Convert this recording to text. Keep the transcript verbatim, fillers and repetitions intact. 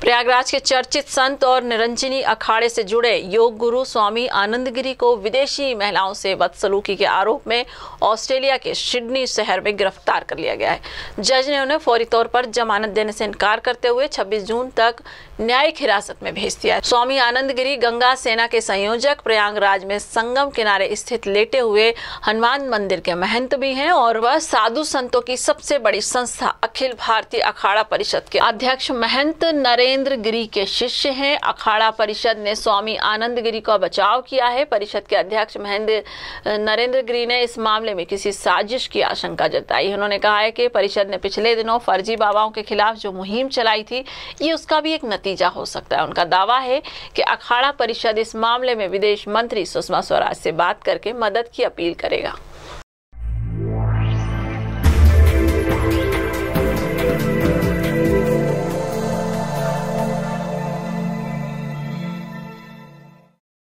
प्रयागराज के चर्चित संत और निरंजनी अखाड़े से जुड़े योग गुरु स्वामी आनंद गिरी को विदेशी महिलाओं से बदसलूकी के आरोप में ऑस्ट्रेलिया के सिडनी शहर में गिरफ्तार कर लिया गया है। जज ने उन्हें फौरी तौर पर जमानत देने से इनकार करते हुए छब्बीस जून तक न्यायिक हिरासत में भेज दिया है। स्वामी आनंद गिरी गंगा सेना के संयोजक, प्रयागराज में संगम किनारे स्थित लेटे हुए हनुमान मंदिर के महंत भी हैं और वह साधु संतों की सबसे बड़ी संस्था अखिल भारतीय अखाड़ा परिषद के अध्यक्ष महेंद्र नरेंद्र गिरी के शिष्य हैं। अखाड़ा परिषद ने स्वामी आनंद गिरी का बचाव किया है। परिषद के अध्यक्ष महेंद्र नरेंद्र गिरी ने इस मामले में किसी साजिश की आशंका जताई। उन्होंने कहा है कि परिषद ने पिछले दिनों फर्जी बाबाओं के खिलाफ जो मुहिम चलाई थी, ये उसका भी एक नतीजा हो सकता है। उनका दावा है कि अखाड़ा परिषद इस मामले में विदेश मंत्री सुषमा स्वराज से बात करके मदद की अपील करेगा।